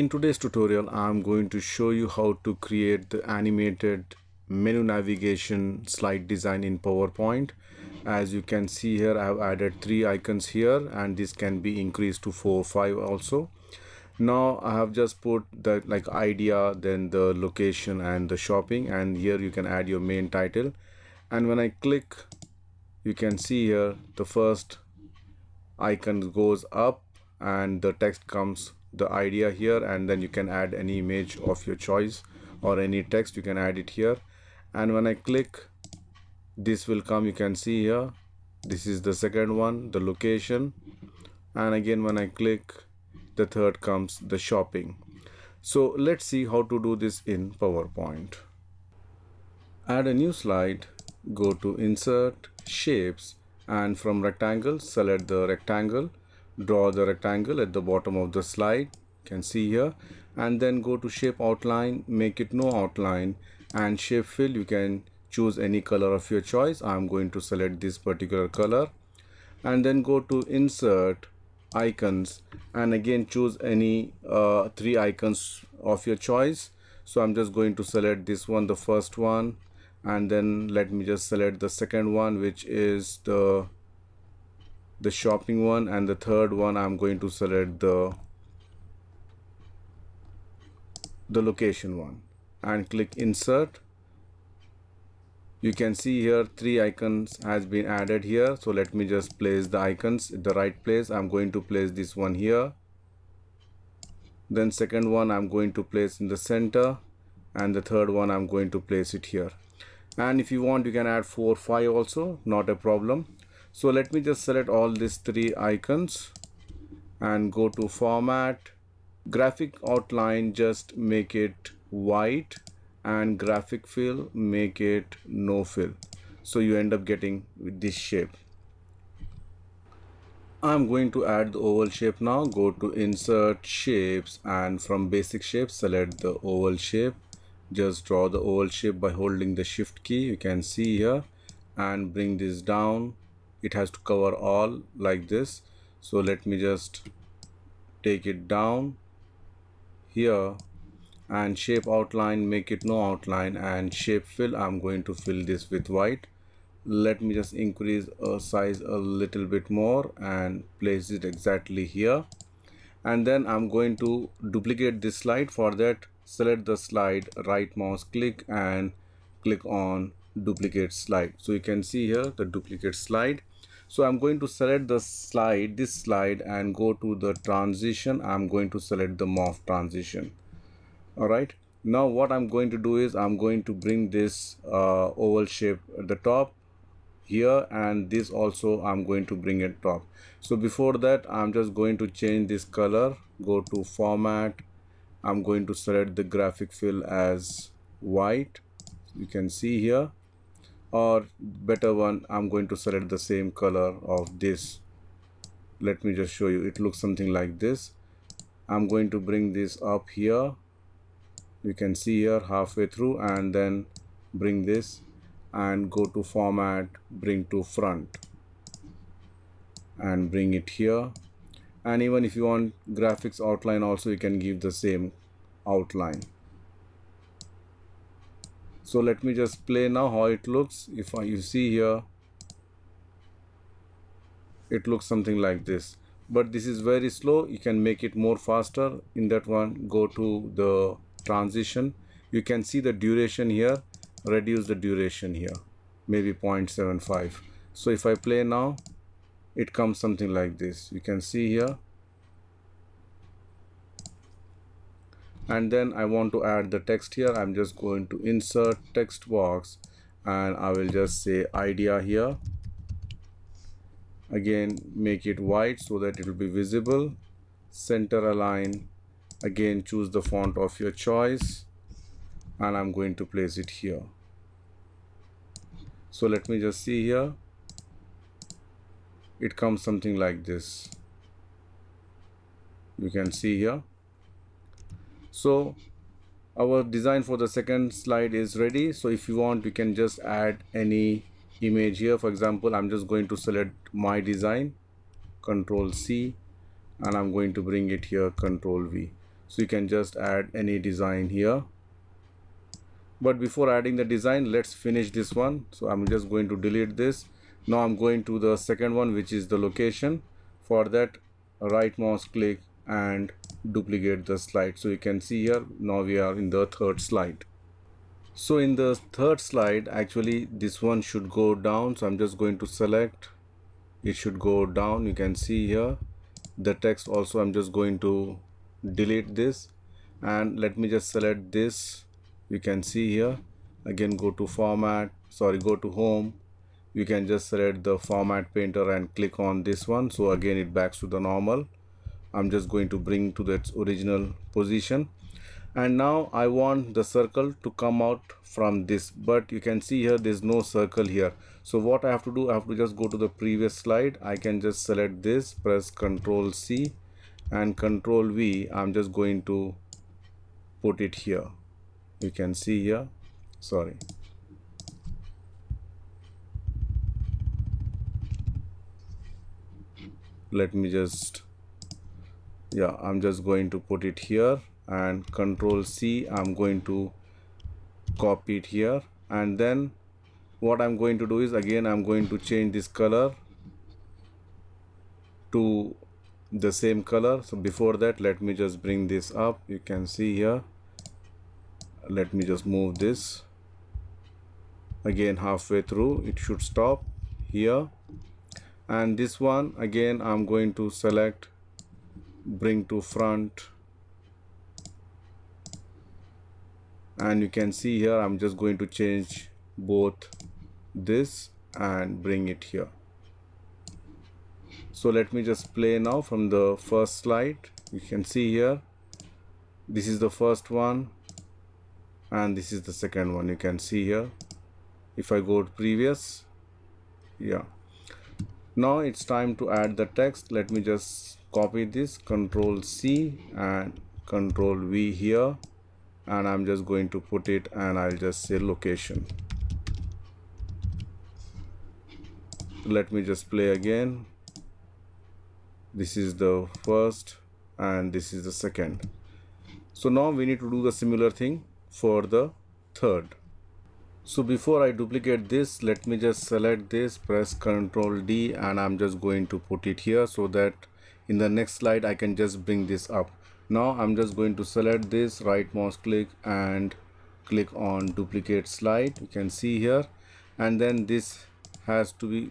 In today's tutorial, I'm going to show you how to create the animated menu navigation slide design in PowerPoint. As you can see here, I've added 3 icons here, and this can be increased to 4 or 5 also. Now I have just put the like idea, then the location and the shopping, and here you can add your main title. And when I click, you can see here the first icon goes up and the text comes the idea here, and then you can add any image of your choice or any text, you can add it here. And when I click, this will come, you can see here, this is the second one, the location, and again when I click, the third comes the shopping. So let's see how to do this in PowerPoint. Add a new slide, go to Insert, Shapes, and from Rectangle select the rectangle, draw the rectangle at the bottom of the slide, you can see here, and then go to Shape Outline, make it no outline, and Shape Fill, you can choose any color of your choice. I'm going to select this particular color, and then go to Insert, Icons, and again choose any 3 icons of your choice. So I'm just going to select this one, the first one, and then let me just select the second one, which is the shopping one, and the third one I'm going to select the location one, and click Insert. You can see here 3 icons has been added here. So let me just place the icons at the right place. I'm going to place this one here. Then second one I'm going to place in the center, and the third one I'm going to place it here. And if you want, you can add 4 or 5 also, not a problem. So let me just select all these 3 icons and go to Format, Graphic Outline, just make it white, and Graphic Fill, make it no fill. So you end up getting with this shape. I'm going to add the oval shape now. Go to Insert, Shapes, and from Basic Shapes select the oval shape. Just draw the oval shape by holding the Shift key, you can see here, and bring this down. It has to cover all like this. So let me just take it down here, and Shape Outline, make it no outline, and Shape Fill, I'm going to fill this with white. Let me just increase size a little bit more and place it exactly here. And then I'm going to duplicate this slide. For that, select the slide, right mouse click, and click on Duplicate Slide. So you can see here the duplicate slide. So I'm going to select the slide, this slide, and go to the transition. I'm going to select the morph transition. Alright, now what I'm going to do is I'm going to bring this oval shape at the top here, and this also I'm going to bring it top. So before that, I'm just going to change this color. Go to Format, I'm going to select the Graphic Fill as white, you can see here, or better one, I'm going to select the same color of this. Let me just show you, it looks something like this. I'm going to bring this up here, you can see here halfway through, and then bring this and go to Format, bring to Front, and bring it here. And even if you want Graphics Outline also, you can give the same outline. So let me just play now how it looks. If you see here, it looks something like this, but this is very slow. You can make it more faster. In that one, go to the transition, you can see the duration here, reduce the duration here, maybe 0.75. So if I play now, it comes something like this, you can see here. And then I want to add the text here. I'm just going to Insert, Text Box, and I will just say idea here. Again, make it white so that it will be visible, center align. Again, choose the font of your choice, and I'm going to place it here. So let me just see here. It comes something like this. You can see here. So our design for the second slide is ready. So if you want, you can just add any image here. For example, I'm just going to select my design, Control C, and I'm going to bring it here, Control V. So you can just add any design here. But before adding the design, let's finish this one. So I'm just going to delete this. Now I'm going to the second one, which is the location. For that, right mouse click and duplicate the slide. So you can see here, now we are in the third slide. So in the third slide, actually this one should go down. So I'm just going to select, it should go down. You can see here the text also. I'm just going to delete this and let me just select this. You can see here, again go to format, sorry, go to home. You can just select the format painter and click on this one. So again it backs to the normal. I'm just going to bring to its original position. And now I want the circle to come out from this, but you can see here there's no circle here. So what I have to do, I have to just go to the previous slide. I can just select this, press Ctrl C and Ctrl V. I'm just going to put it here. You can see here, sorry. Let me just, yeah, I'm just going to put it here. And Ctrl C, I'm going to copy it here. And then what I'm going to do is, again I'm going to change this color to the same color. So before that, let me just bring this up. You can see here, let me just move this. Again halfway through it should stop here. And this one again I'm going to select, bring to front. And you can see here, I'm just going to change both this and bring it here. So let me just play now from the first slide. You can see here, this is the first one and this is the second one. You can see here, if I go to previous, yeah. Now it's time to add the text. Let me just copy this, Ctrl C and Ctrl V here. And I'm just going to put it and I'll just say location. Let me just play again. This is the first and this is the second. So now we need to do the similar thing for the third. So before I duplicate this, let me just select this, press Ctrl D and I'm just going to put it here so that in the next slide I can just bring this up. Now I'm just going to select this, right mouse click and click on duplicate slide. You can see here, and then this has to be,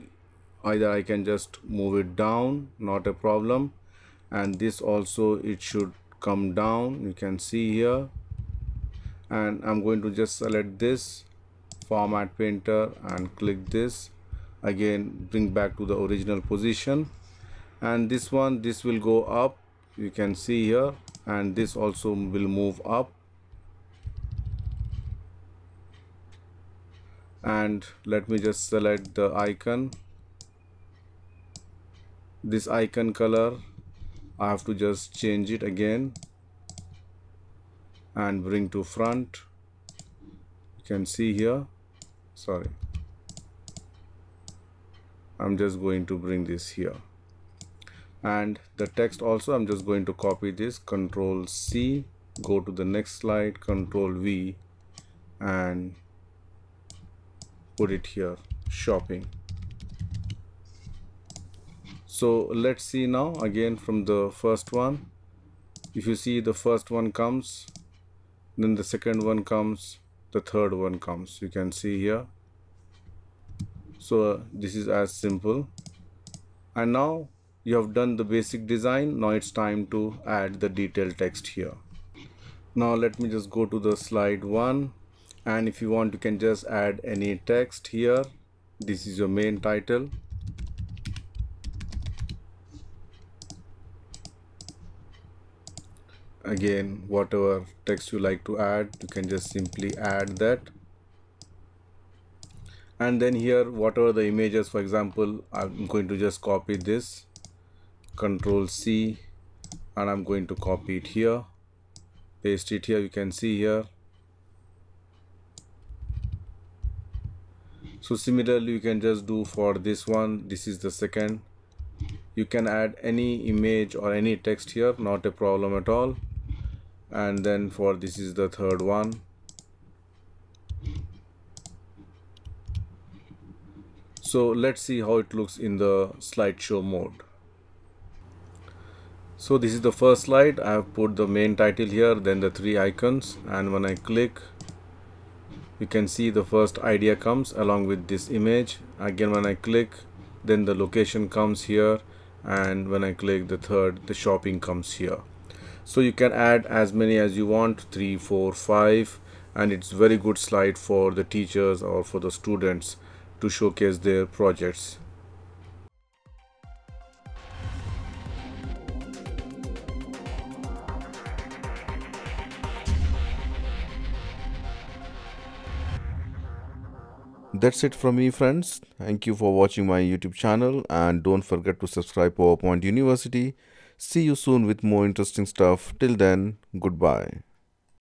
either I can just move it down, not a problem, and this also it should come down. You can see here, and I'm going to just select this format painter and click this, again bring back to the original position. And this one, this will go up, you can see here, and this also will move up. And let me just select the icon, this icon color I have to just change it again and bring to front. You can see here, sorry, I'm just going to bring this here. And the text also, I'm just going to copy this, Ctrl C, go to the next slide, Ctrl V and put it here, shopping. So let's see now again from the first one. If you see, the first one comes, then the second one comes, the third one comes. You can see here. So this is as simple. And now you have done the basic design. Now it's time to add the detailed text here. Now let me just go to the slide one, and if you want, you can just add any text here. This is your main title. Again, whatever text you like to add, you can just simply add that. And then here, whatever the images, for example, I'm going to just copy this, Ctrl C, and I'm going to copy it here, paste it here. You can see here. So similarly, you can just do for this one. This is the second. You can add any image or any text here, not a problem at all. and then for this is the third one. So let's see how it looks in the slideshow mode. So this is the first slide. I have put the main title here, then the three icons, and when I click, you can see the first idea comes along with this image. Again, when I click, then the location comes here, and when I click the third, the shopping comes here. So you can add as many as you want, 3, 4, 5, and it's very good slide for the teachers or for the students to showcase their projects. That's it from me, friends. Thank you for watching my YouTube channel, and don't forget to subscribe PowerPoint University. See you soon with more interesting stuff. Till then, goodbye.